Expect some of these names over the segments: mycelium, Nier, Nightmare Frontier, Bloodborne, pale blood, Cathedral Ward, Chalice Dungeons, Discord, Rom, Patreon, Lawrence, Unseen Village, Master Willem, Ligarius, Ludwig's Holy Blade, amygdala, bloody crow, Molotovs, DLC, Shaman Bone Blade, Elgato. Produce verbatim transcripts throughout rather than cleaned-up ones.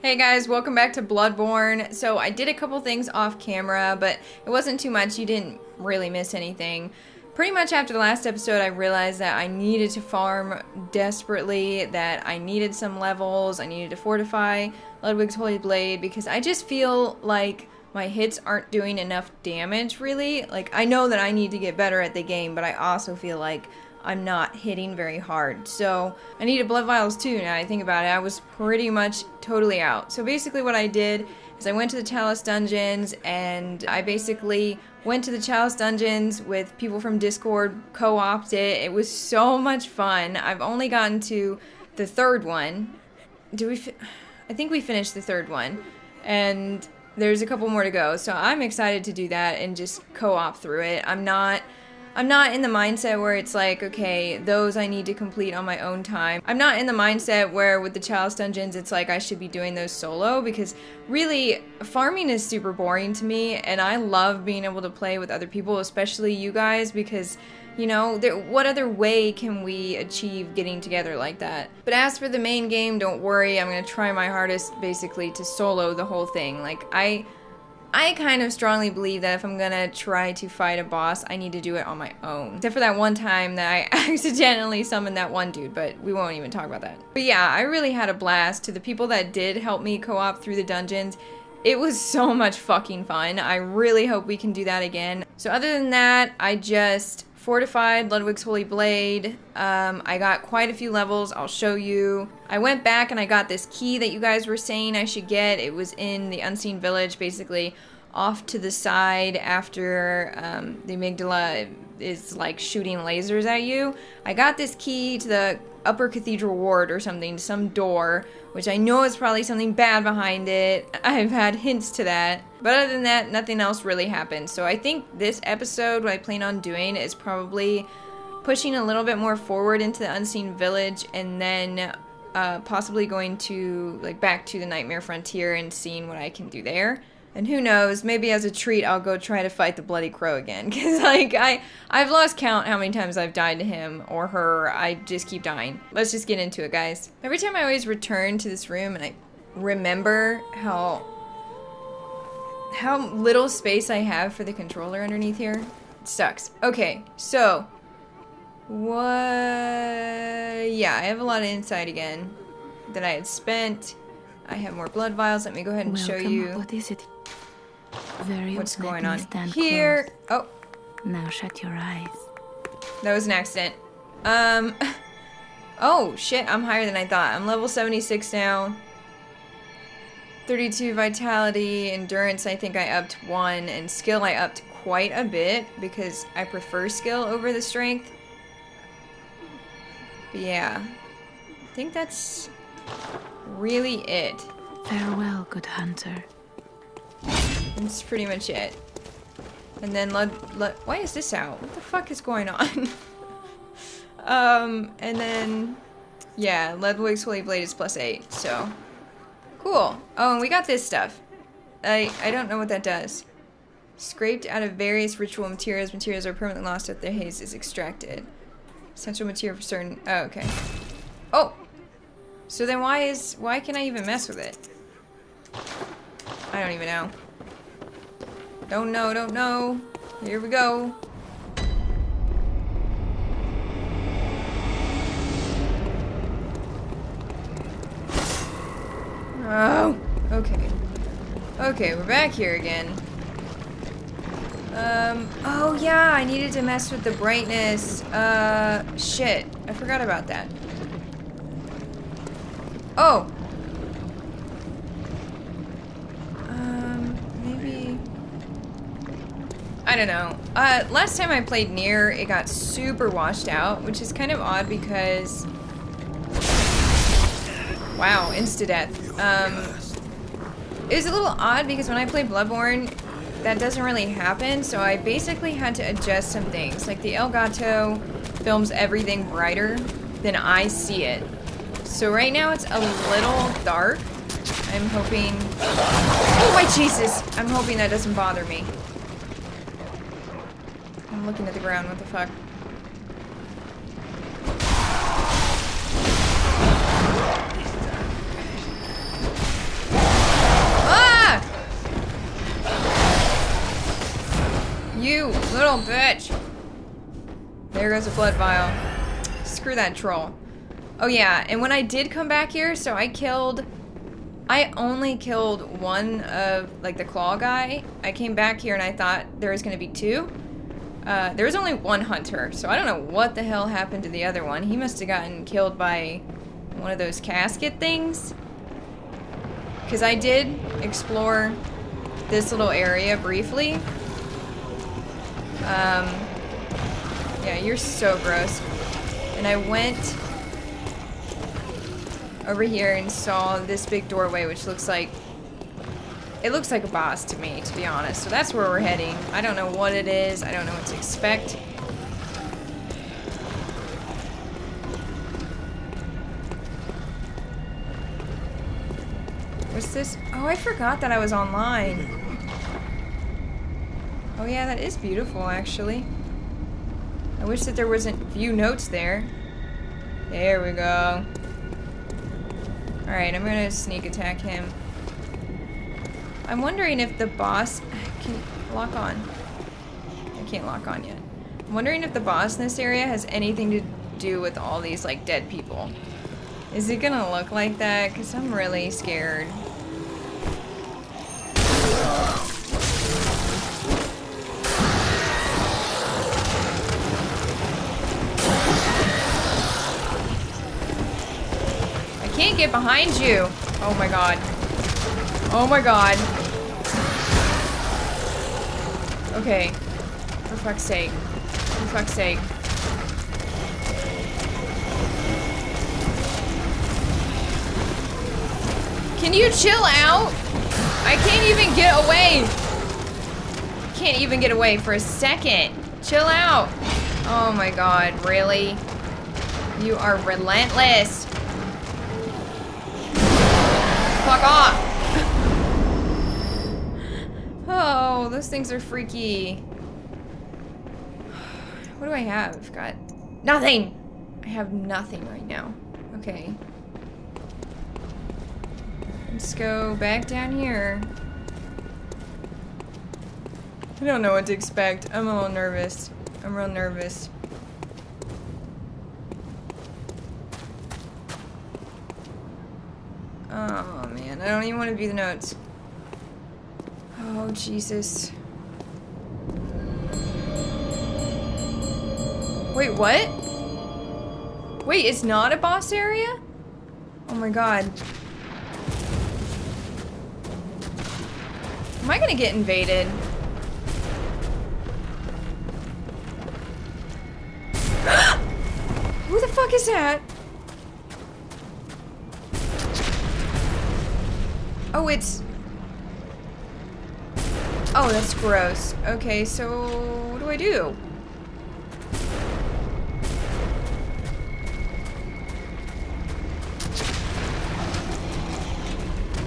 Hey guys, welcome back to Bloodborne. So I did a couple things off camera, but it wasn't too much. You didn't really miss anything. Pretty much after the last episode, I realized that I needed to farm desperately, that I needed some levels, I needed to fortify Ludwig's Holy Blade, because I just feel like my hits aren't doing enough damage, really. Like, I know that I need to get better at the game, but I also feel like I'm not hitting very hard. So I needed blood vials too. Now I think about it, I was pretty much totally out. So basically what I did is I went to the Chalice Dungeons, and I basically went to the Chalice Dungeons with people from Discord, co-opted it. It was so much fun. I've only gotten to the third one. Do we fi I think we finished the third one, and there's a couple more to go. So I'm excited to do that and just co-op through it. I'm not I'm not in the mindset where it's like, okay, those I need to complete on my own time. I'm not in the mindset where with the Chalice Dungeons it's like I should be doing those solo, because really farming is super boring to me, and I love being able to play with other people, especially you guys, because you know, there, what other way can we achieve getting together like that? But as for the main game, don't worry, I'm gonna try my hardest basically to solo the whole thing. Like I I kind of strongly believe that if I'm gonna try to fight a boss, I need to do it on my own. Except for that one time that I accidentally summoned that one dude, but we won't even talk about that. But yeah, I really had a blast. To the people that did help me co-op through the dungeons, it was so much fucking fun. I really hope we can do that again. So other than that, I just fortified Ludwig's Holy Blade. Um, I got quite a few levels, I'll show you. I went back and I got this key that you guys were saying I should get. It was in the Unseen Village, basically off to the side after um, the amygdala is like shooting lasers at you. I got this key to the upper Cathedral Ward or something, some door, which I know is probably something bad behind it. I've had hints to that. But other than that, nothing else really happened. So I think this episode, what I plan on doing is probably pushing a little bit more forward into the Unseen Village, and then uh, possibly going to like back to the Nightmare Frontier and seeing what I can do there. And who knows, maybe as a treat I'll go try to fight the Bloody Crow again, because like I, I've lost count how many times I've died to him or her. I just keep dying. Let's just get into it, guys. Every time I always return to this room and I remember how how little space I have for the controller underneath here. It sucks. Okay, so what? Yeah, I have a lot of insight again that I had spent. I have more blood vials. Let me go ahead and Welcome. show you. What is it? Very what's going on here. Close. Oh, now shut your eyes. That was an accident. Um. Oh shit! I'm higher than I thought. I'm level seventy-six now. thirty-two vitality, endurance I think I upped one, and skill I upped quite a bit because I prefer skill over the strength. But yeah, I think that's really it. Farewell, good hunter. That's pretty much it. And then let let why is this out? What the fuck is going on? um, and then yeah, Ludwig's Holy Blade is plus eight, so. Cool. Oh, and we got this stuff. I I don't know what that does. Scraped out of various ritual materials. Materials are permanently lost if their haze is extracted. Essential material for certain. Oh, okay. Oh. So then why is why can I even mess with it? I don't even know. Don't know. Don't know. Here we go. Oh, okay. Okay, we're back here again. Um, oh yeah, I needed to mess with the brightness. Uh, shit. I forgot about that. Oh! Um, maybe... I don't know. Uh, last time I played Nier, it got super washed out, which is kind of odd because... Wow, insta-death. Um, it was a little odd because when I play Bloodborne, that doesn't really happen, so I basically had to adjust some things. Like, the Elgato films everything brighter than I see it. So right now it's a little dark. I'm hoping... Oh my Jesus! I'm hoping that doesn't bother me. I'm looking at the ground, what the fuck. Good old bitch. There goes a blood vial. Screw that troll. Oh yeah, and when I did come back here, so I killed... I only killed one of, like, the claw guy. I came back here and I thought there was going to be two. Uh, there was only one hunter, so I don't know what the hell happened to the other one. He must have gotten killed by one of those casket things. Because I did explore this little area briefly. Um, yeah, you're so gross. And I went over here and saw this big doorway, which looks like... It looks like a boss to me, to be honest. So that's where we're heading. I don't know what it is. I don't know what to expect. What's this? Oh, I forgot that I was online. Oh yeah, that is beautiful, actually. I wish that there wasn't view notes there. There we go. Alright, I'm gonna sneak attack him. I'm wondering if the boss... Can lock on. I can't lock on yet. I'm wondering if the boss in this area has anything to do with all these, like, dead people. Is it gonna look like that? Because I'm really scared. I can't get behind you! Oh my god. Oh my god. Okay. For fuck's sake. For fuck's sake. Can you chill out? I can't even get away. Can't even get away for a second. Chill out. Oh my god, really? You are relentless. Fuck off. Oh, those things are freaky. What do I have? I've got nothing. I have nothing right now. Okay. Let's go back down here. I don't know what to expect. I'm a little nervous. I'm real nervous. Oh man, I don't even want to view the notes. Oh, Jesus. Wait, what? Wait, it's not a boss area? Oh my god. Am I gonna get invaded? Who the fuck is that? Oh, it's... Oh, that's gross. Okay, so what do I do?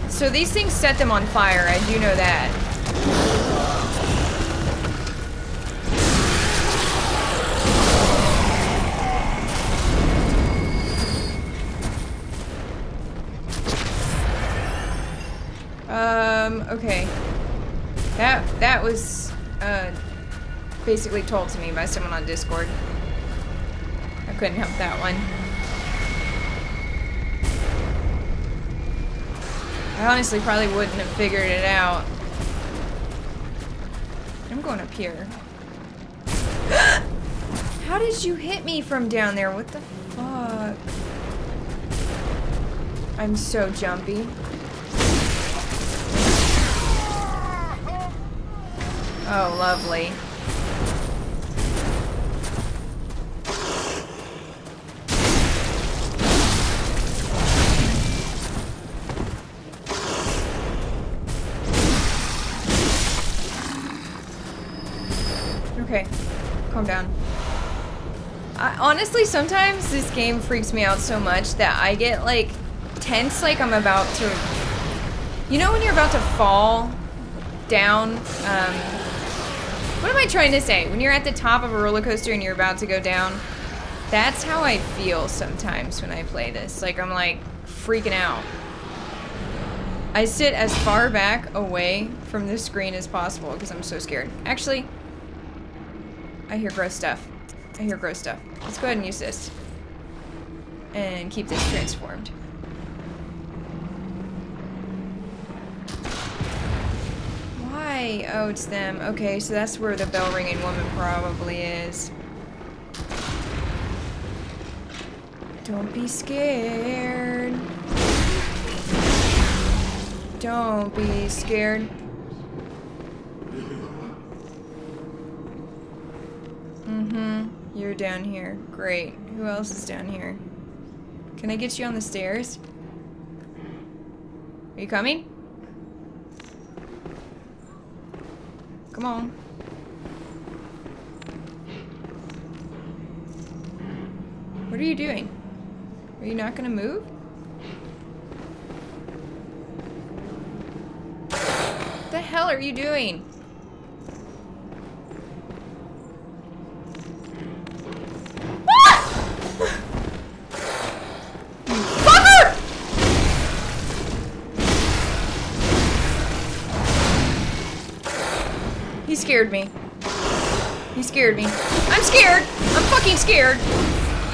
So these things set them on fire, I do know that. Um, okay. That, that was uh, basically told to me by someone on Discord. I couldn't help that one. I honestly probably wouldn't have figured it out. I'm going up here. How did you hit me from down there? What the fuck? I'm so jumpy. Oh, lovely. Okay, calm down. I, honestly, sometimes this game freaks me out so much that I get, like, tense like I'm about to... You know when you're about to fall down, um... What am I trying to say? When you're at the top of a roller coaster and you're about to go down, that's how I feel sometimes when I play this. Like, I'm like freaking out. I sit as far back away from the screen as possible because I'm so scared. Actually, I hear gross stuff. I hear gross stuff. Let's go ahead and use this. And keep this transformed. Why? Oh, it's them. Okay, so that's where the bell-ringing woman probably is. Don't be scared. Don't be scared. Mm-hmm. You're down here. Great. Who else is down here? Can I get you on the stairs? Are you coming? Come on. What are you doing? Are you not gonna move? What the hell are you doing? He scared me. He scared me. I'm scared! I'm fucking scared!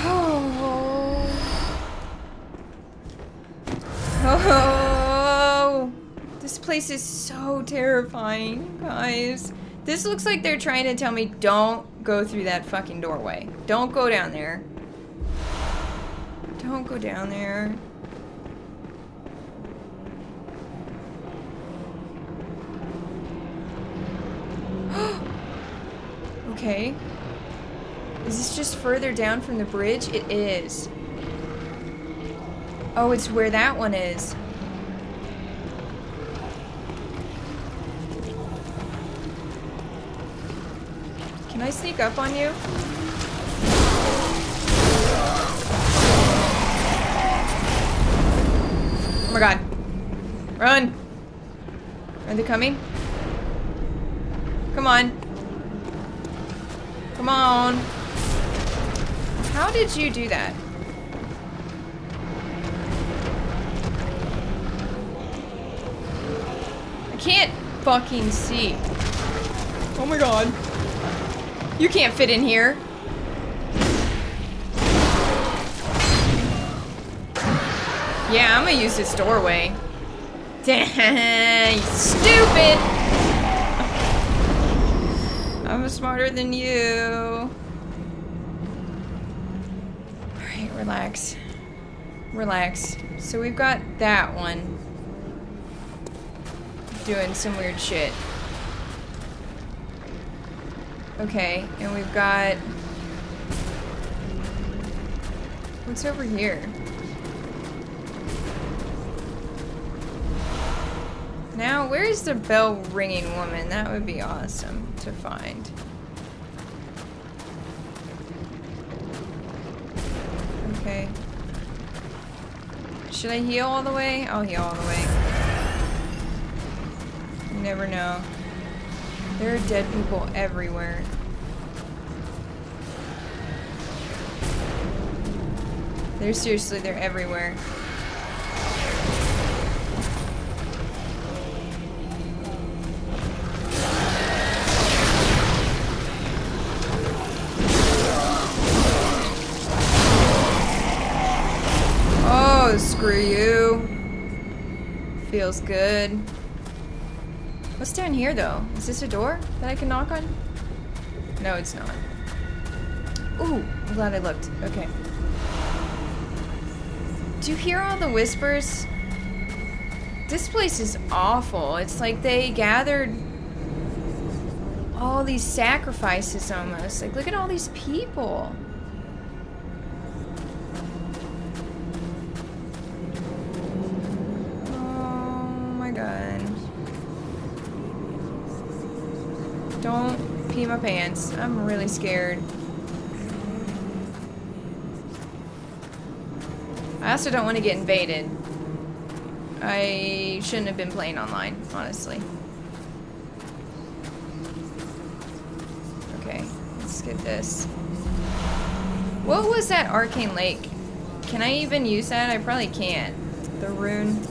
Oh. Oh. This place is so terrifying, guys. This looks like they're trying to tell me don't go through that fucking doorway. Don't go down there. Don't go down there. Okay. Is this just further down from the bridge? It is. Oh, it's where that one is. Can I sneak up on you? Oh my god. Run! Are they coming? Come on. Come on. How did you do that? I can't fucking see. Oh my god. You can't fit in here. Yeah, I'm gonna use this doorway. Dang, stupid! I'm smarter than you. Alright, relax. Relax. So we've got that one. Doing some weird shit. Okay, and we've got... What's over here? Now, where's the bell-ringing woman? That would be awesome to find. Okay. Should I heal all the way? I'll heal all the way. You never know. There are dead people everywhere. They're seriously, they're everywhere. Screw you. Feels good. What's down here though? Is this a door that I can knock on? No, it's not. Ooh, I'm glad I looked. Okay. Do you hear all the whispers? This place is awful. It's like they gathered all these sacrifices almost. Like, look at all these people. Don't pee my pants. I'm really scared. I also don't want to get invaded. I shouldn't have been playing online, honestly. Okay, let's get this. What was that arcane lake? Can I even use that? I probably can't. The rune.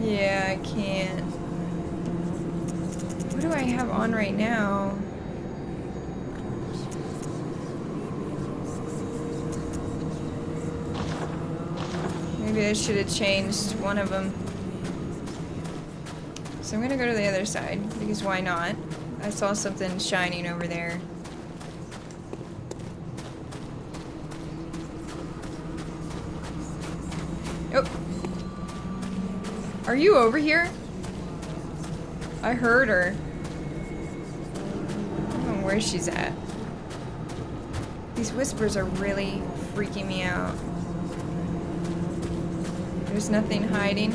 Yeah, I can't. have on right now? Maybe I should have changed one of them. So I'm gonna go to the other side, because why not? I saw something shining over there. Oh! Are you over here? I heard her. I don't know where she's at. These whispers are really freaking me out. There's nothing hiding.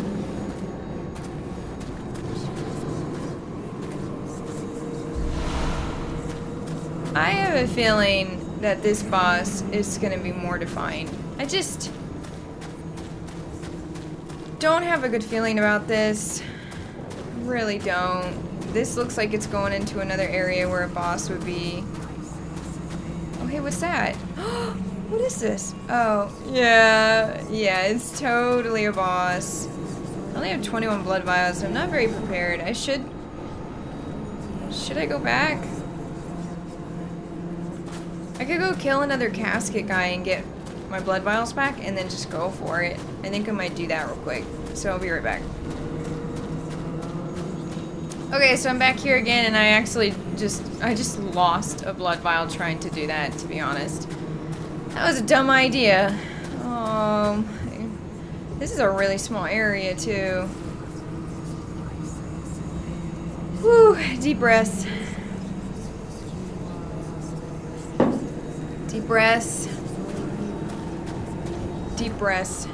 I have a feeling that this boss is gonna be mortifying. I just don't have a good feeling about this. Really don't. This looks like it's going into another area where a boss would be. Oh, hey, what's that? What is this? Oh, yeah, yeah, it's totally a boss. I only have twenty-one blood vials, so I'm not very prepared. I should. Should I go back? I could go kill another casket guy and get my blood vials back and then just go for it. I think I might do that real quick. So I'll be right back. Okay, so I'm back here again, and I actually just, I just lost a blood vial trying to do that, to be honest. That was a dumb idea. Um, this is a really small area, too. Whew, deep breaths. Deep breaths. Deep breaths.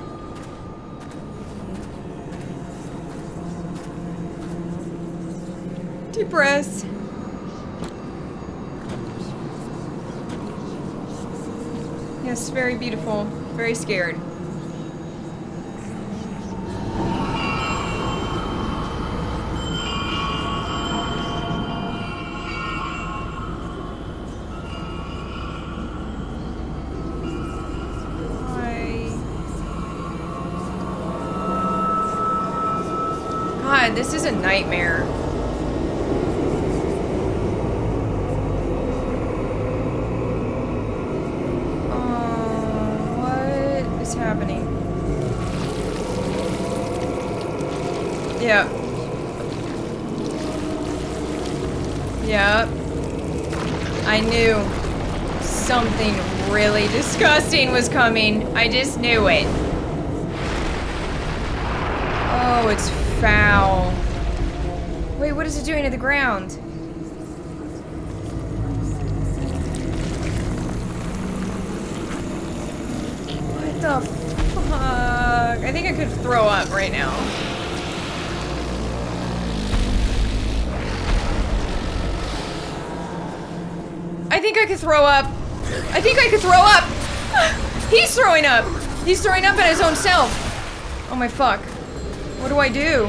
Deep breaths. Yes, very beautiful. Very scared. Hi. God, this is a nightmare. Happening. Yep. Yep. I knew something really disgusting was coming. I just knew it. Oh, it's foul. Wait, what is it doing to the ground? What the fuck? I think I could throw up right now. I think I could throw up. I think I could throw up. He's throwing up. He's throwing up at his own self. Oh my fuck. What do I do?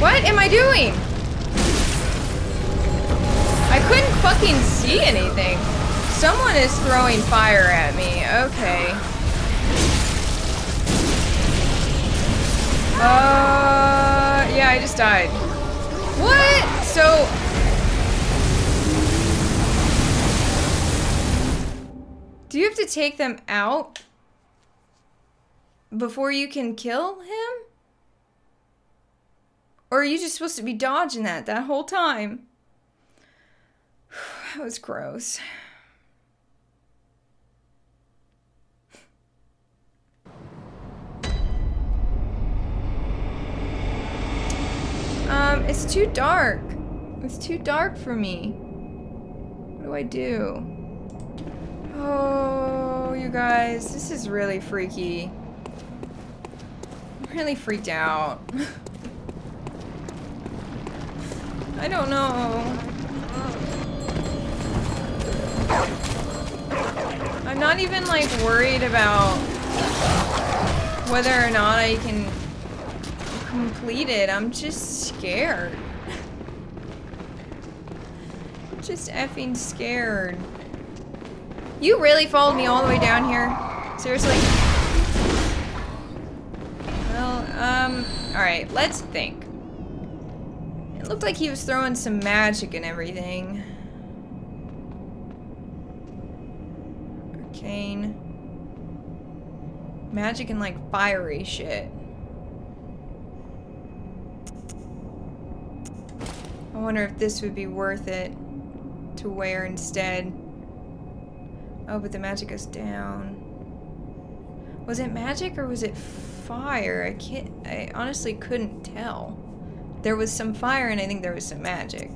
What am I doing? I couldn't fucking see anything. Someone is throwing fire at me. Okay. Uh, yeah, I just died. What? So... Do you have to take them out before you can kill him? Or are you just supposed to be dodging that that whole time? That was gross. Um, it's too dark. It's too dark for me. What do I do? Oh, you guys, this is really freaky. I'm really freaked out. I don't know. I'm not even like worried about whether or not I can complete it. I'm just scared. just effing scared. You really followed me all the way down here? Seriously? Well, um, alright, let's think. It looked like he was throwing some magic and everything. Arcane. Magic and, like, fiery shit. I wonder if this would be worth it to wear instead. Oh, but the magic goes down. Was it magic or was it fire? I can't, I honestly couldn't tell. There was some fire and I think there was some magic.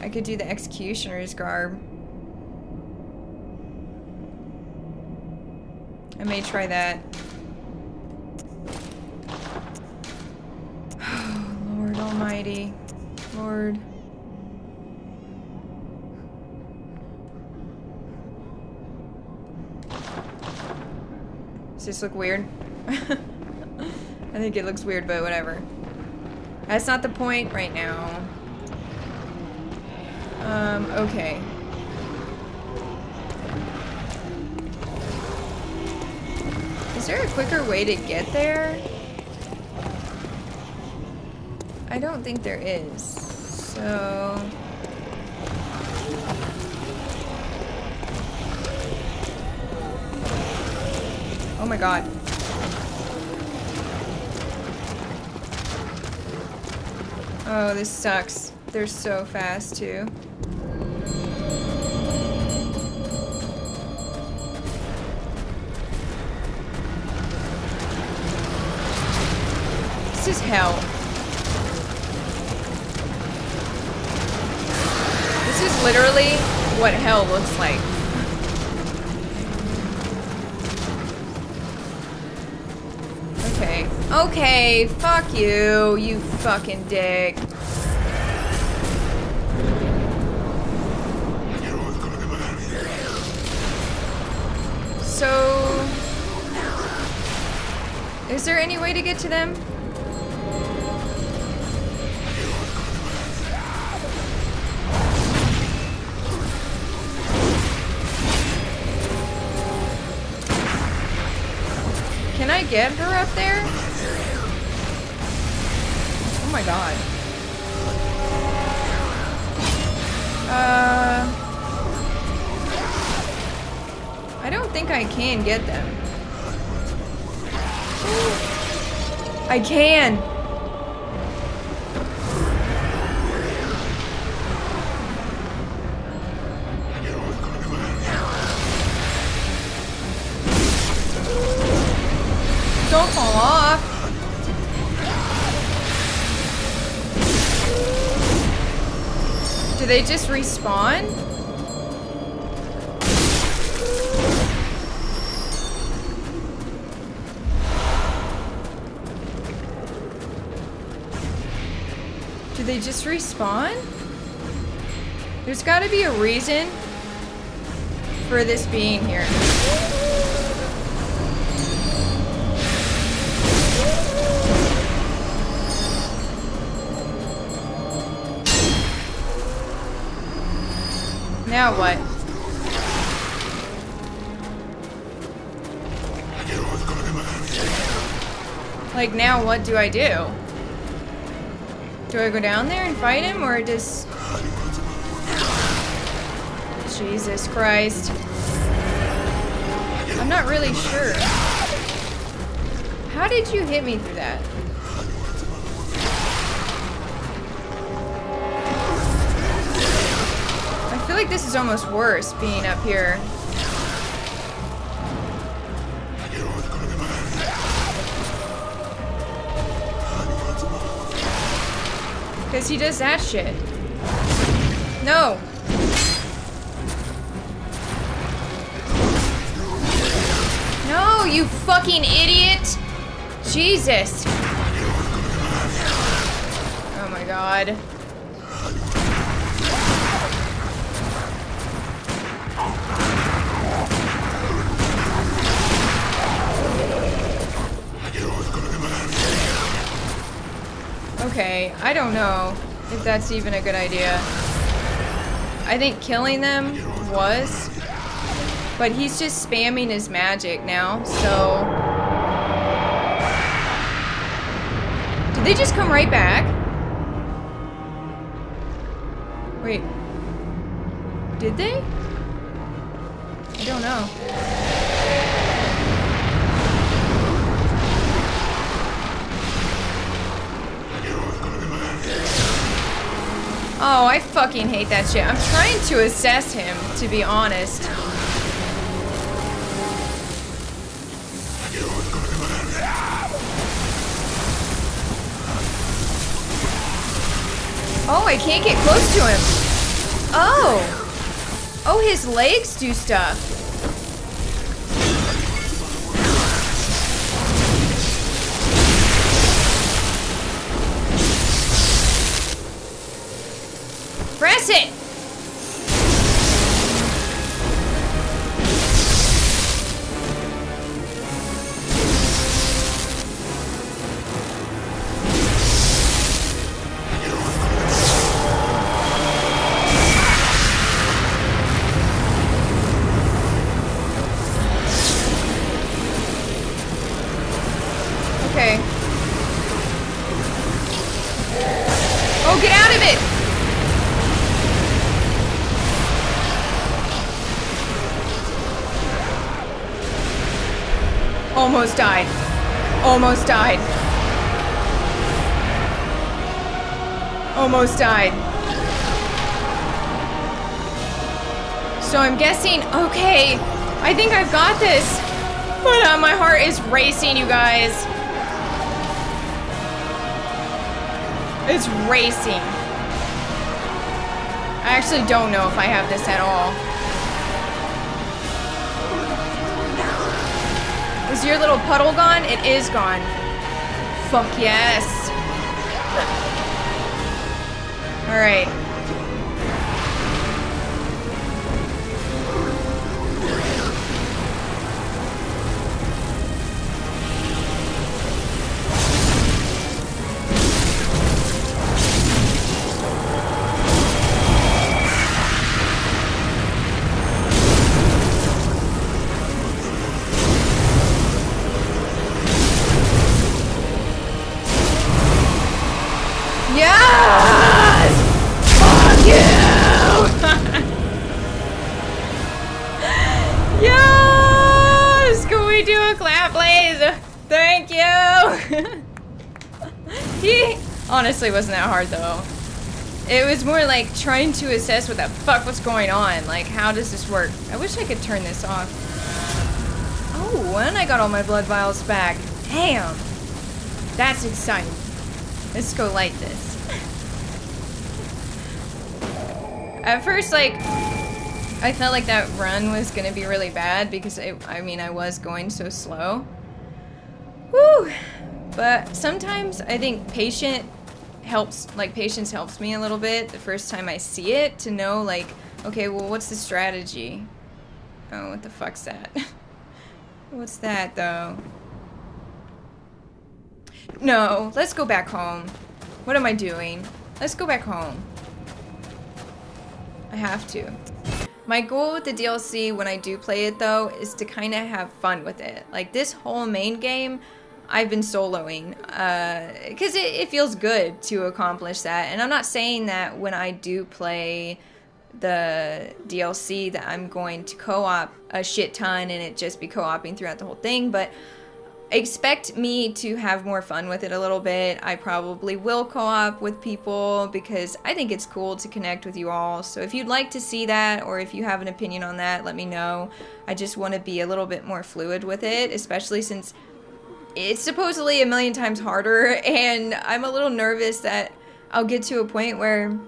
I could do the executioner's garb. I may try that. Oh, Lord Almighty. Lord. Does this look weird? I think it looks weird, but whatever. That's not the point right now. Um, okay. Is there a quicker way to get there? I don't think there is. So... oh my god. Oh, this sucks. They're so fast, too. This is hell. This is literally what hell looks like. Okay, fuck you, you fucking dick. So... is there any way to get to them? Can I get her up there? Oh my god. Uh, I don't think I can get them. I can! Don't fall off! Do they just respawn? Do they just respawn? There's gotta be a reason for this being here. Now what? Like, now what do I do? Do I go down there and fight him, or just... Jesus Christ. I'm not really sure. How did you hit me through that? I feel like this is almost worse, being up here. Because he does that shit. No! No, you fucking idiot! Jesus! Oh my god. Okay, I don't know. If that's even a good idea. I think killing them was, but he's just spamming his magic now, so... Did they just come right back? Wait. Did they? I don't know. Oh, I fucking hate that shit. I'm trying to assess him, to be honest. Oh, I can't get close to him. Oh. Oh, his legs do stuff. Press it. Almost died. Almost died. Almost died. So I'm guessing, okay, I think I've got this. But uh, my heart is racing, you guys. It's racing. I actually don't know if I have this at all. Is your little puddle gone? It is gone. Fuck yes. All right. Honestly, wasn't that hard though. It was more like trying to assess what the fuck was going on. Like, how does this work? I wish I could turn this off. Oh, and I got all my blood vials back. Damn. That's exciting. Let's go light this. At first, like, I felt like that run was gonna be really bad because, it, I mean, I was going so slow. Woo! But sometimes I think patient helps, like patience helps me a little bit the first time I see it to know like, okay, well, what's the strategy? Oh, what the fuck's that? What's that though? No, let's go back home. What am I doing? Let's go back home. I have to. My goal with the D L C when I do play it though is to kind of have fun with it. Like this whole main game, I've been soloing, because uh, it, it feels good to accomplish that. And I'm not saying that when I do play the D L C that I'm going to co-op a shit ton and it just be co-oping throughout the whole thing, but expect me to have more fun with it a little bit. I probably will co-op with people because I think it's cool to connect with you all. So if you'd like to see that or if you have an opinion on that, let me know. I just want to be a little bit more fluid with it, especially since it's supposedly a million times harder, and I'm a little nervous that I'll get to a point where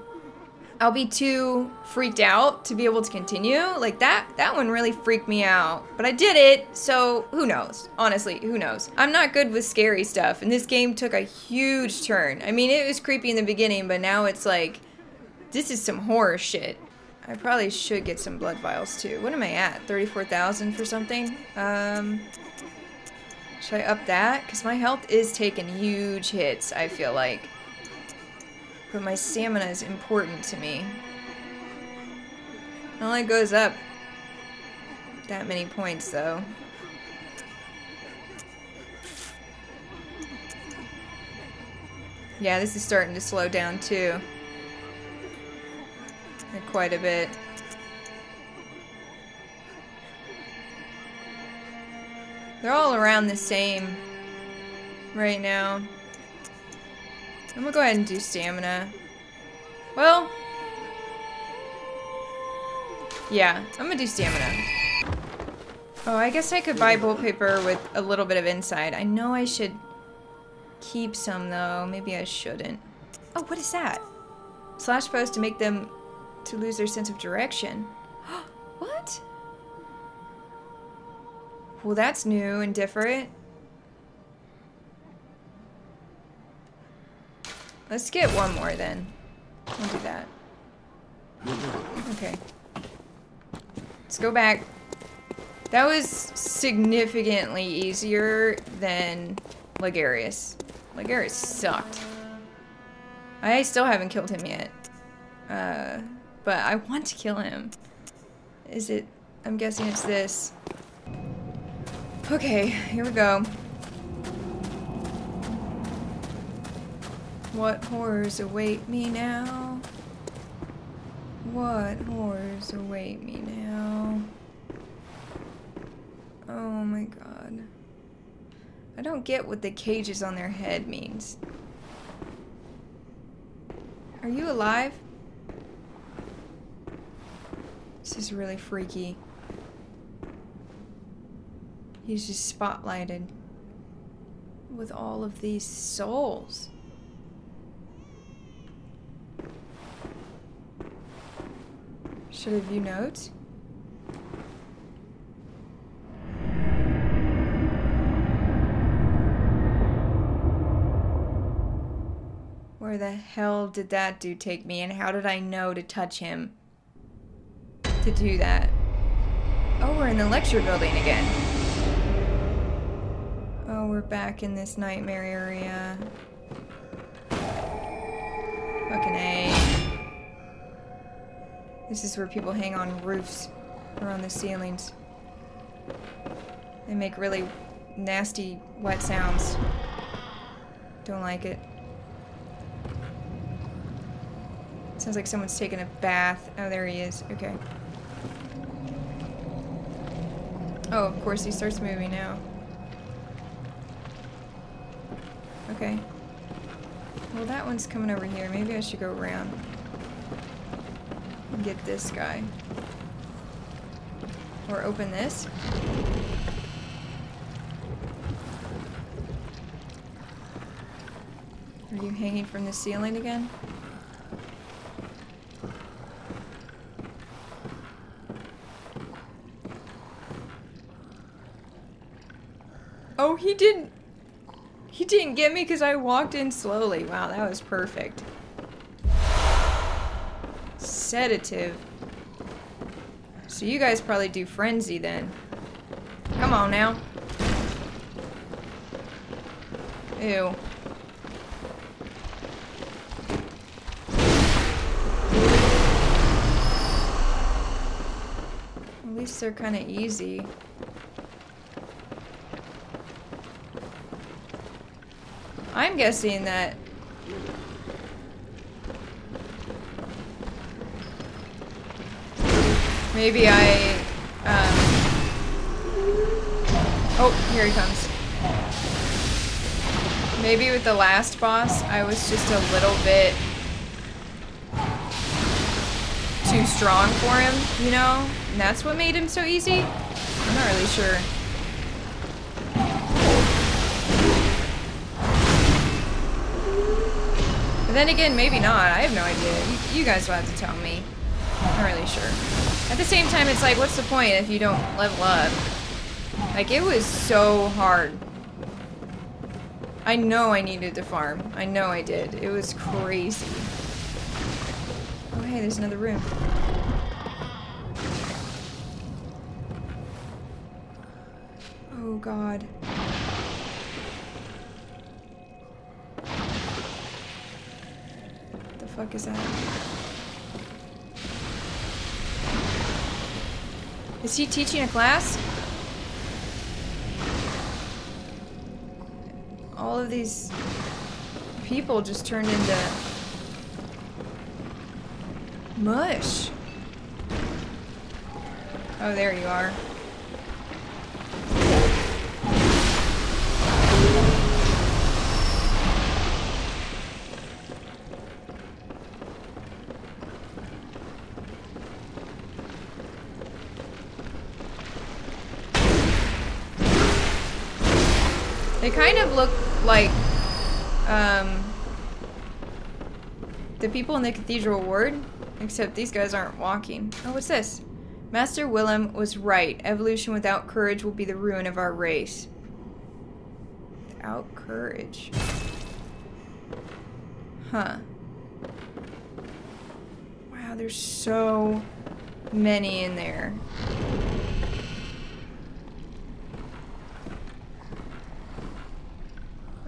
I'll be too freaked out to be able to continue. Like, that that one really freaked me out. But I did it, so who knows? Honestly, who knows? I'm not good with scary stuff, and this game took a huge turn. I mean, it was creepy in the beginning, but now it's like, this is some horror shit. I probably should get some blood vials, too. What am I at? thirty-four thousand for something? Um... Should I up that? Because my health is taking huge hits, I feel like. But my stamina is important to me. It only goes up that many points, though. Yeah, this is starting to slow down, too. Like, quite a bit. They're all around the same right now. I'm gonna go ahead and do stamina. Well, yeah, I'm gonna do stamina. Oh, I guess I could buy bull paper with a little bit of inside. I know I should keep some though. Maybe I shouldn't. Oh, what is that? Slash post to make them to lose their sense of direction. What? Well, that's new and different. Let's get one more then. We'll do that. Okay. Let's go back. That was significantly easier than Ligarius. Ligarius sucked. I still haven't killed him yet. Uh, but I want to kill him. Is it? I'm guessing it's this. Okay, here we go. What horrors await me now? What horrors await me now? Oh my god. I don't get what the cages on their head means. Are you alive? This is really freaky. He's just spotlighted with all of these souls. Should I view notes? Where the hell did that dude take me, and how did I know to touch him to do that? Oh, we're in the lecture building again. Oh, we're back in this nightmare area. Fucking A. This is where people hang on roofs or on the ceilings. They make really nasty, wet sounds. Don't like it. Sounds like someone's taking a bath. Oh, there he is. Okay. Oh, of course he starts moving now. Okay. Well, that one's coming over here. Maybe I should go around and get this guy. Or open this. Are you hanging from the ceiling again? Oh, he didn't. He didn't get me because I walked in slowly. Wow, that was perfect. Sedative. So you guys probably do frenzy then. Come on now. Ew. At least they're kind of easy. I'm guessing that maybe I, um, oh, here he comes. Maybe with the last boss, I was just a little bit too strong for him, you know? And that's what made him so easy? I'm not really sure. Then again, maybe not. I have no idea. You, you guys will have to tell me. I'm not really sure. At the same time, it's like, what's the point if you don't level up? Like, it was so hard. I know I needed to farm. I know I did. It was crazy. Oh, hey, there's another room. Oh, God. fuck is that? Is he teaching a class? All of these people just turned into mush. Oh, there you are. They kind of look like um, the people in the Cathedral Ward, except these guys aren't walking. Oh, what's this? Master Willem was right. Evolution without courage will be the ruin of our race. Without courage. Huh. Wow, there's so many in there.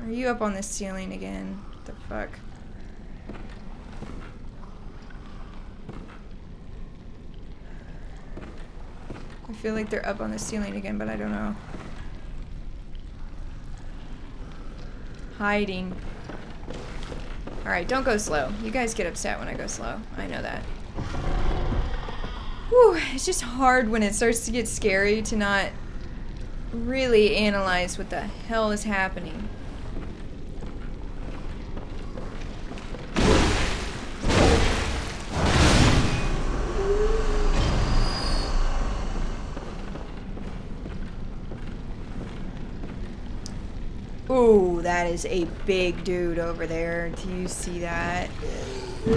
Are you up on this ceiling again? What the fuck? I feel like they're up on the ceiling again, but I don't know. Hiding. Alright, don't go slow. You guys get upset when I go slow. I know that. Whew, it's just hard when it starts to get scary to not really analyze what the hell is happening. Oh, that is a big dude over there. Do you see that? What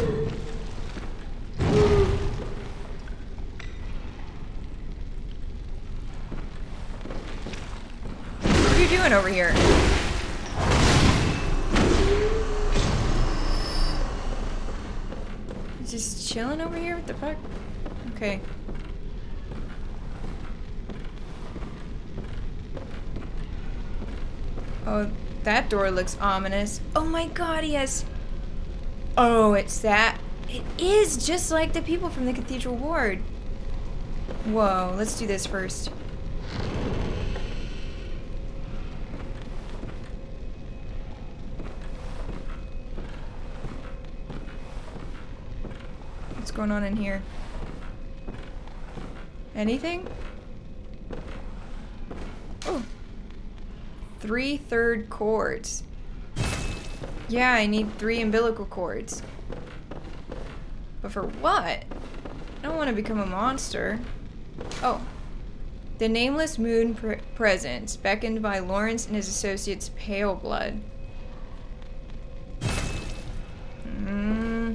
are you doing over here? Just chilling over here? What the fuck? Okay. Oh, that door looks ominous. Oh my god, he has... Oh, it's that. It is just like the people from the Cathedral Ward. Whoa, let's do this first. What's going on in here? Anything? Oh. Three third cords. Yeah, I need three umbilical cords. But for what? I don't want to become a monster. Oh. The nameless moon pre presence, beckoned by Lawrence and his associates, pale blood. Hmm.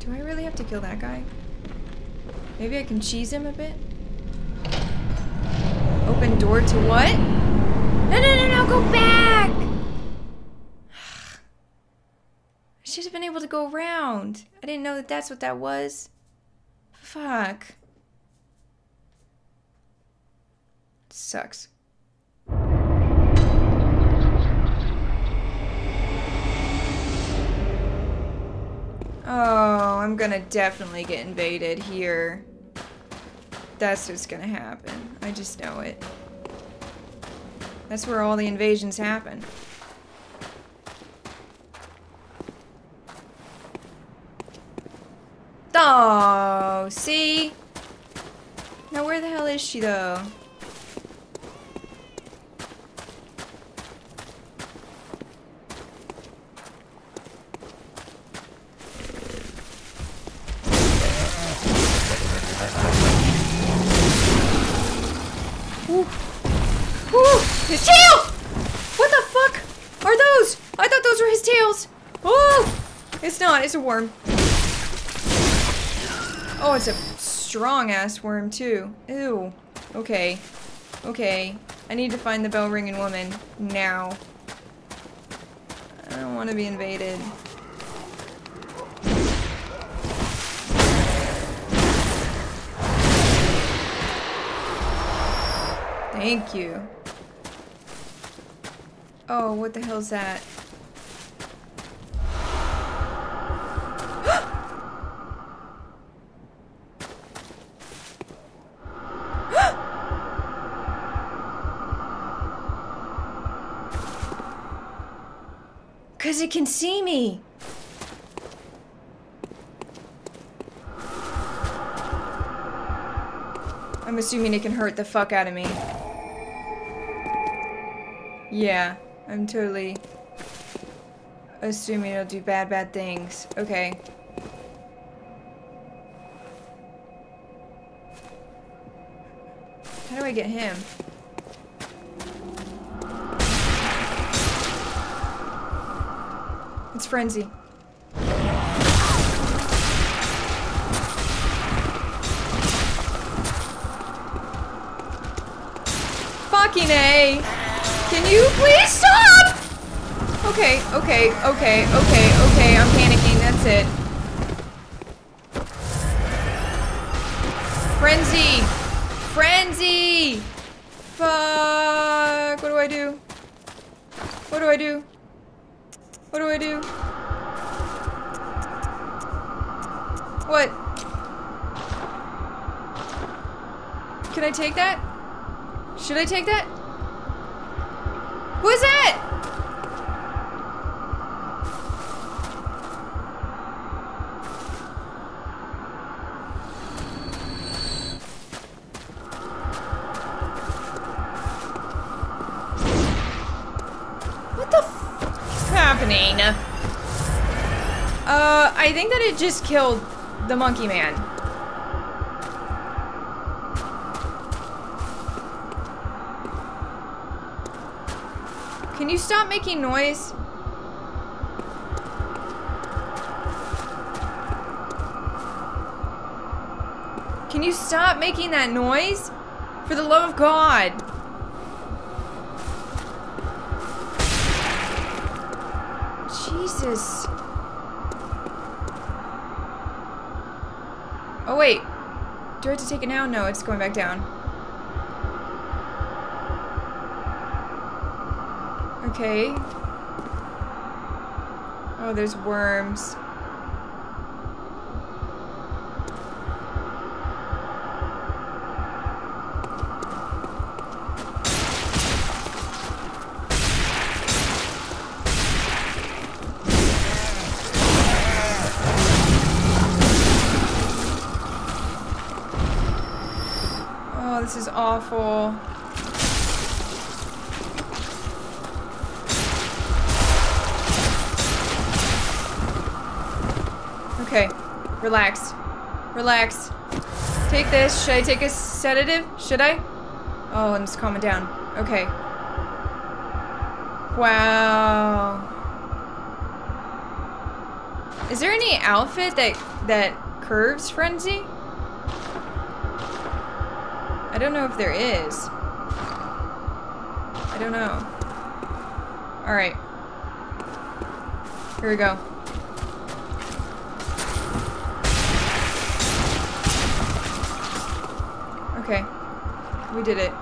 Do I really have to kill that guy? Maybe I can cheese him a bit? Open door to what? No, no, no, no, go back! I should have been able to go around. I didn't know that that's what that was. Fuck. Sucks. Oh, I'm gonna definitely get invaded here. That's what's gonna happen. I just know it. That's where all the invasions happen. Oh, see? Now where the hell is she though? His tail! What the fuck are those? I thought those were his tails. Oh! It's not. It's a worm. Oh, it's a strong-ass worm, too. Ew. Okay. Okay. I need to find the bell-ringing woman. Now. I don't want to be invaded. Thank you. Oh, what the hell's that? Because it can see me. I'm assuming it can hurt the fuck out of me. Yeah, I'm totally assuming it'll do bad, bad things. Okay. How do I get him? It's frenzy. Fucking A! Can you please stop? Okay, okay, okay, okay, okay, I'm panicking, that's it. Frenzy! Frenzy! Fuck! What do I do? What do I do? What do I do? What? Can I take that? Should I take that? Who's that? Uh, I think that it just killed the monkey man. Can you stop making noise? Can you stop making that noise? For the love of God. Jesus. Oh wait, do I have to take it now? No, it's going back down. Okay. Oh, there's worms. This is awful. Okay, relax. Relax. Take this. Should I take a sedative? Should I? Oh, I'm just calming down. Okay. Wow. Is there any outfit that that curves frenzy? I don't know if there is. I don't know. All right. Here we go. Okay. We did it.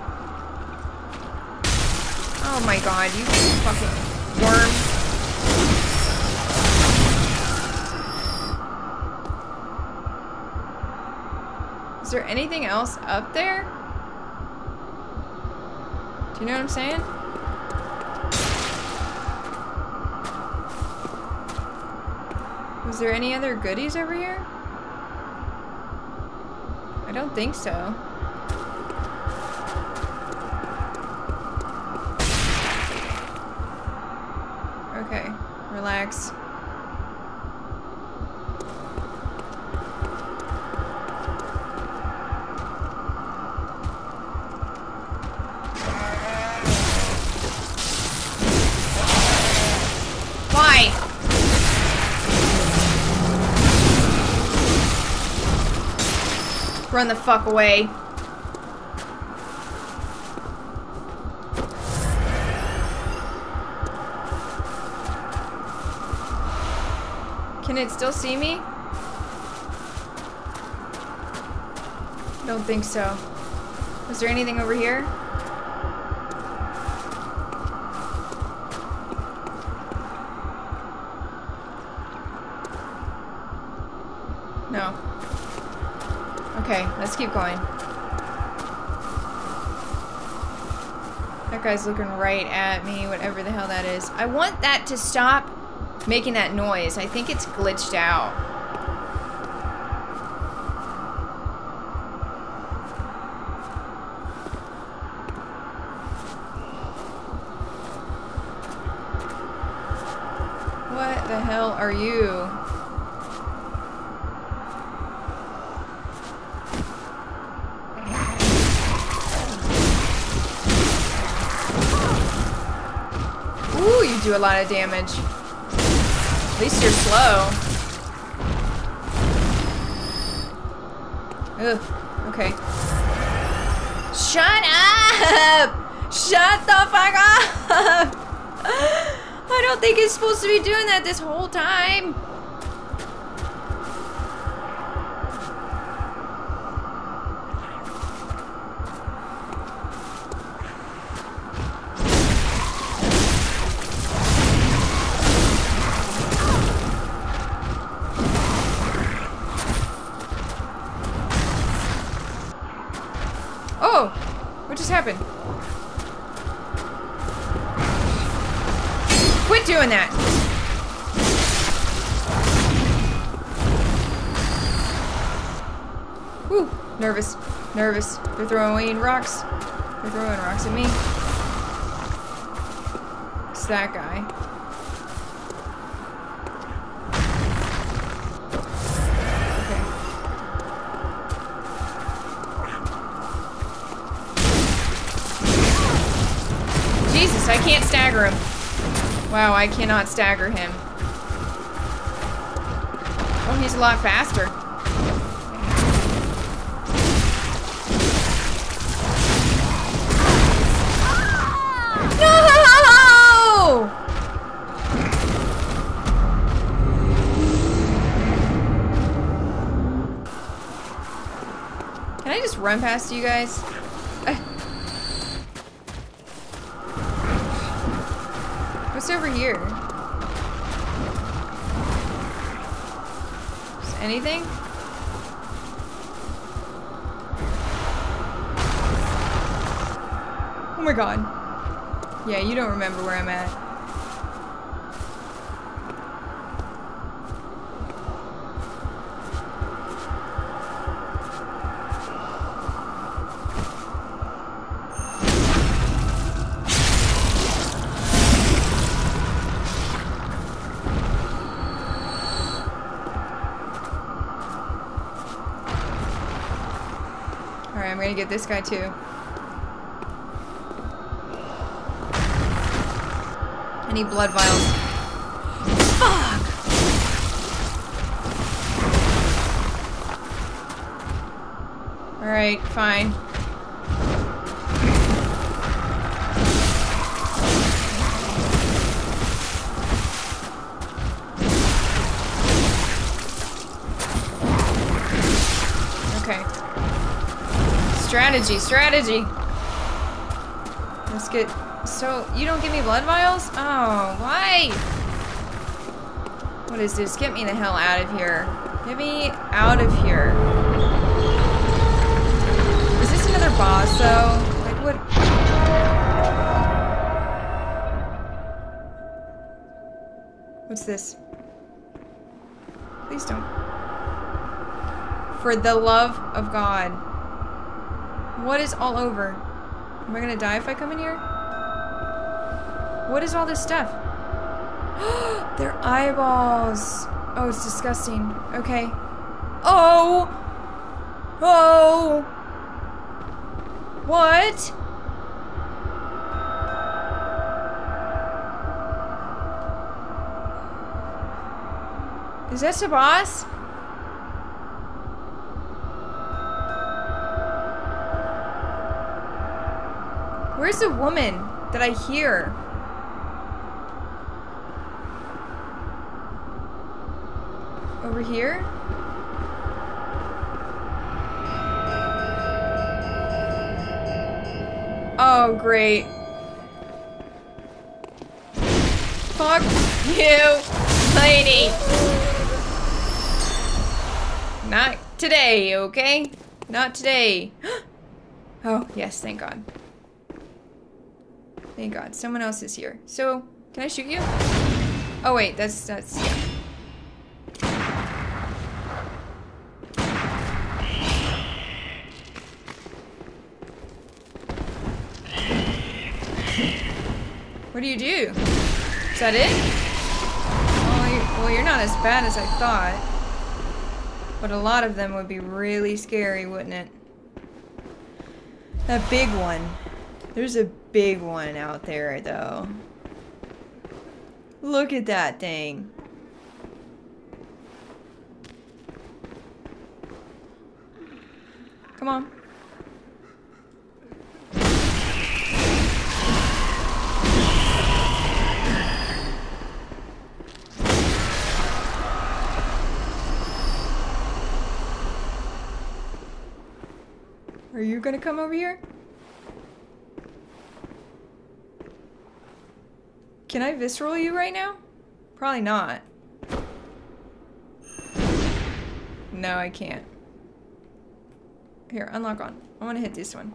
Oh my God, you fucking worm. Is there anything else up there? You know what I'm saying? Was there any other goodies over here? I don't think so. Okay, relax. Run the fuck away. Can it still see me? Don't think so. Was there anything over here? let's keep going. That guy's looking right at me, whatever the hell that is. I want that to stop making that noise. I think it's glitched out. What the hell are you? Ooh, you do a lot of damage. At least you're slow. Ugh, okay. Shut up! Shut the fuck up! I don't think it's supposed to be doing that this whole time. Nervous. Nervous. They're throwing rocks. They're throwing rocks at me. It's that guy. Okay. Jesus, I can't stagger him. Wow, I cannot stagger him. Oh, he's a lot faster. Run past you guys. What's over here? Is anything? Oh my god. Yeah, you don't remember where I'm at. To get this guy too. I need blood vials. Fuck! Alright, fine. Strategy, strategy. Let's get. So you don't give me blood vials? Oh, why? What is this? Get me the hell out of here! Get me out of here! Is this another boss though? Like what? What's this? Please don't. For the love of God. What is all over? Am I gonna die if I come in here? What is all this stuff? They're eyeballs. Oh, it's disgusting. Okay. Oh! Oh! What? Is this the boss? Where's the woman that I hear? Over here? Oh, great. Fuck you, lady. Not today, okay? Not today. Oh, yes, thank God. Thank God, someone else is here. So, can I shoot you? Oh wait, that's, that's, yeah. What do you do? Is that it? Oh, you're, well, you're not as bad as I thought. But a lot of them would be really scary, wouldn't it? That big one. There's a big one out there, though. Look at that thing. Come on. Are you gonna come over here? Can I visceral you right now? Probably not. No, I can't. Here, unlock on. I want to hit this one.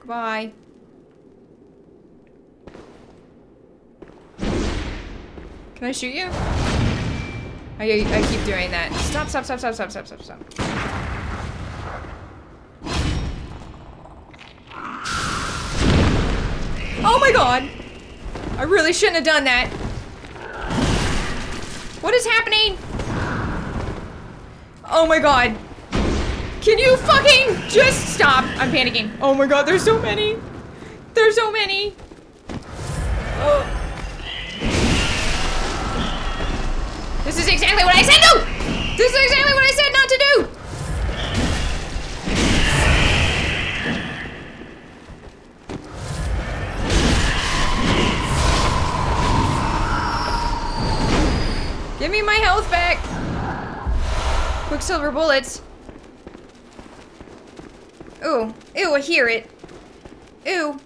Goodbye. Can I shoot you? I, I keep doing that. Stop, stop, stop, stop, stop, stop, stop, stop. Oh my God! I really shouldn't have done that. What is happening? Oh my God. Can you fucking just stop? I'm panicking. Oh my God, there's so many. There's so many. Oh. This is exactly what I said no! This is exactly what I said not to do! Give me my health back! Quicksilver bullets. Ooh. Ew, I hear it. Ew.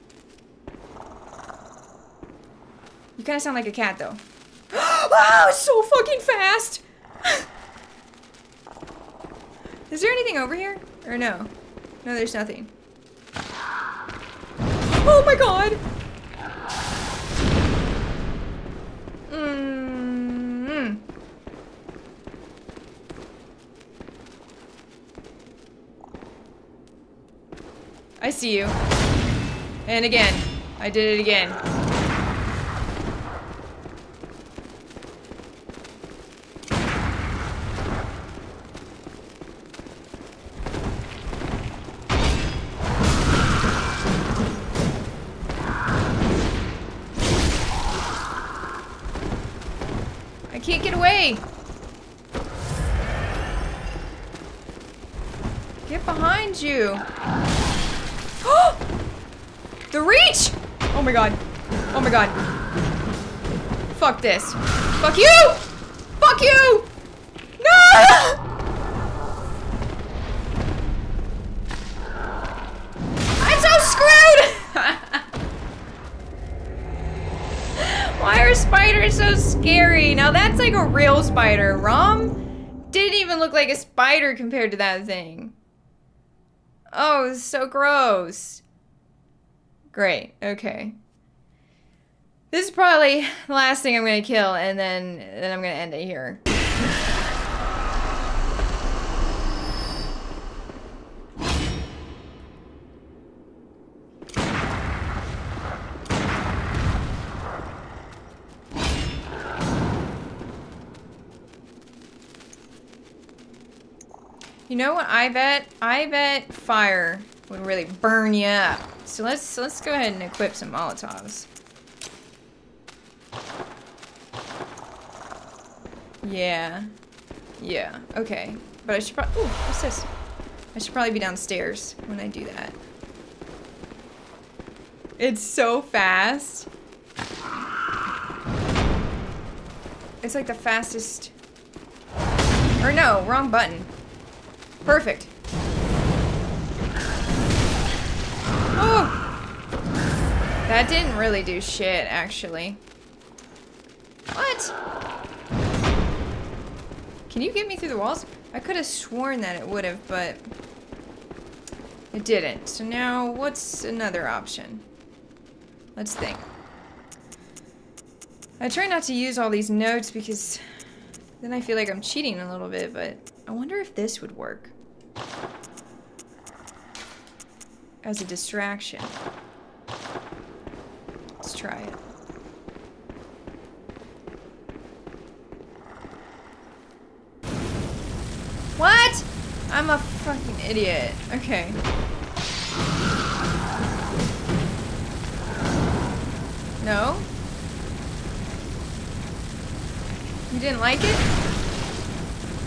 You kinda sound like a cat, though. Wow, it's so fucking fast! Is there anything over here? Or no? No, there's nothing. Oh my God! Mmm. I see you. And again. I did it again. I can't get away! Get behind you! The reach! Oh my God. Oh my God. Fuck this. Fuck you! Fuck you! No! I'm so screwed! Why are spiders so scary? Now that's like a real spider. Rom didn't even look like a spider compared to that thing. Oh, it's so gross. Great, okay. This is probably the last thing I'm gonna kill, and then, then I'm gonna end it here. You know what I bet? I bet fire would really burn you up. So let's so let's go ahead and equip some Molotovs. Yeah. Yeah. Okay. But I should probably... Ooh, what's this? I should probably be downstairs when I do that. It's so fast. It's like the fastest... Or no, wrong button. Perfect. Oh! That didn't really do shit, actually. What? Can you get me through the walls? I could have sworn that it would have, but it didn't. So now, what's another option? Let's think. I try not to use all these notes because then I feel like I'm cheating a little bit, but I wonder if this would work as a distraction. Let's try it. What? I'm a fucking idiot. Okay. No? You didn't like it?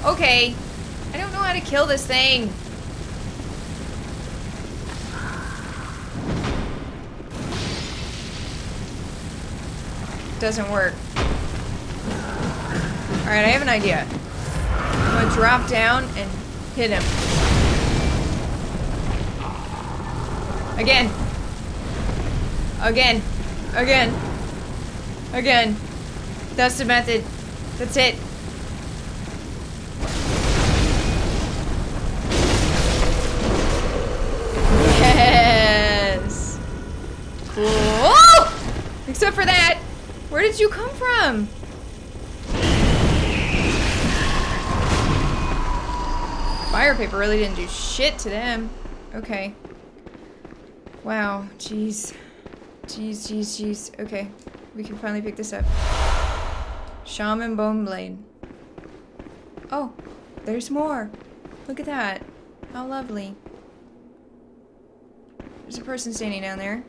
Okay. I don't know how to kill this thing. Doesn't work. Alright, I have an idea. I'm gonna drop down and hit him. Again. Again. Again. Again. That's the method. That's it. Yes. Cool. Except for that. Where did you come from? Fire paper really didn't do shit to them. Okay. Wow. Jeez. Jeez, jeez, jeez. Okay. We can finally pick this up. Shaman Bone Blade. Oh. There's more. Look at that. How lovely. There's a person standing down there.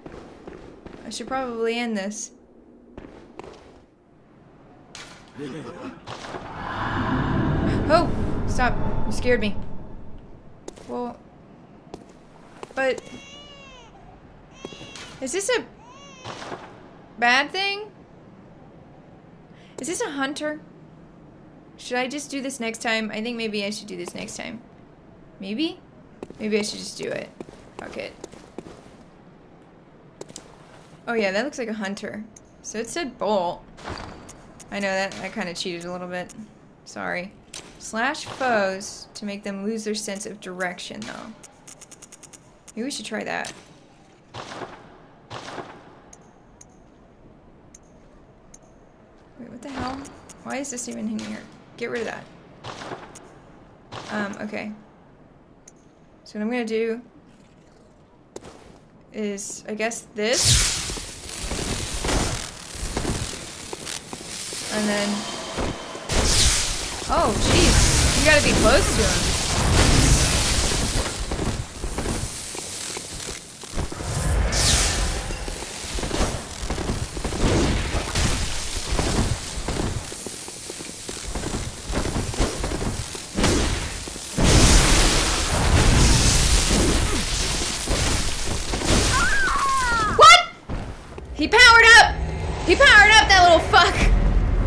I should probably end this. Oh! Stop. You scared me. Well... But... Is this a... bad thing? Is this a hunter? Should I just do this next time? I think maybe I should do this next time. Maybe? Maybe I should just do it. Fuck it. Oh yeah, that looks like a hunter. So it said bolt. I know that I kind of cheated a little bit. Sorry. Slash foes to make them lose their sense of direction, though. Maybe we should try that. Wait, what the hell? Why is this even in here? Get rid of that. Um, okay. So what I'm gonna do is, I guess, this. And then... Oh, jeez. You gotta be close to him. What?! He powered up! He powered up, that little fuck!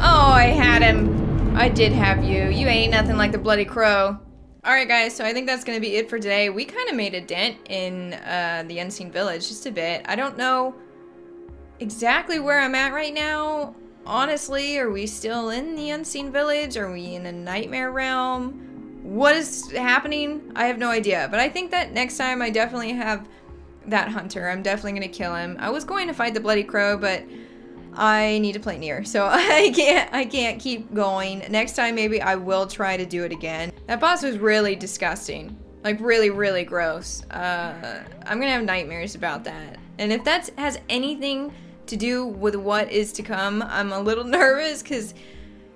Oh, I had him. I did have you. You ain't nothing like the bloody crow. Alright guys, so I think that's going to be it for today. We kind of made a dent in uh, the Unseen Village, just a bit. I don't know exactly where I'm at right now. Honestly, are we still in the Unseen Village? Are we in a nightmare realm? What is happening? I have no idea. But I think that next time I definitely have that hunter. I'm definitely going to kill him. I was going to fight the bloody crow, but... I need to play Nier, so I can't I can't keep going. Next time maybe I will try to do it again. That boss was really disgusting. Like really, really gross. Uh, I'm gonna have nightmares about that. And if that has anything to do with what is to come, I'm a little nervous because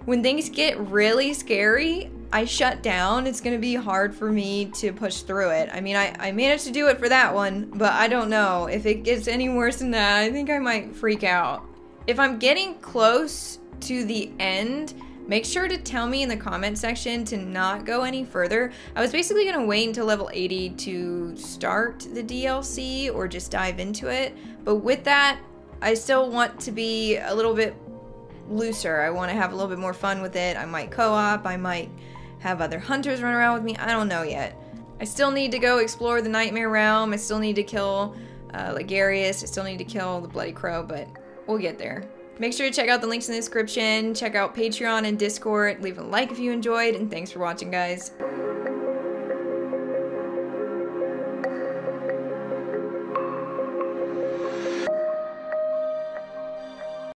when things get really scary, I shut down. It's gonna be hard for me to push through it. I mean, I, I managed to do it for that one, but I don't know. If it gets any worse than that, I think I might freak out. If I'm getting close to the end, make sure to tell me in the comment section to not go any further. I was basically going to wait until level eighty to start the D L C or just dive into it. But with that, I still want to be a little bit looser. I want to have a little bit more fun with it. I might co-op. I might have other hunters run around with me. I don't know yet. I still need to go explore the Nightmare Realm. I still need to kill uh, Ligarius. I still need to kill the Bloody Crow, but... we'll get there. Make sure to check out the links in the description, check out Patreon and Discord, leave a like if you enjoyed, and thanks for watching, guys.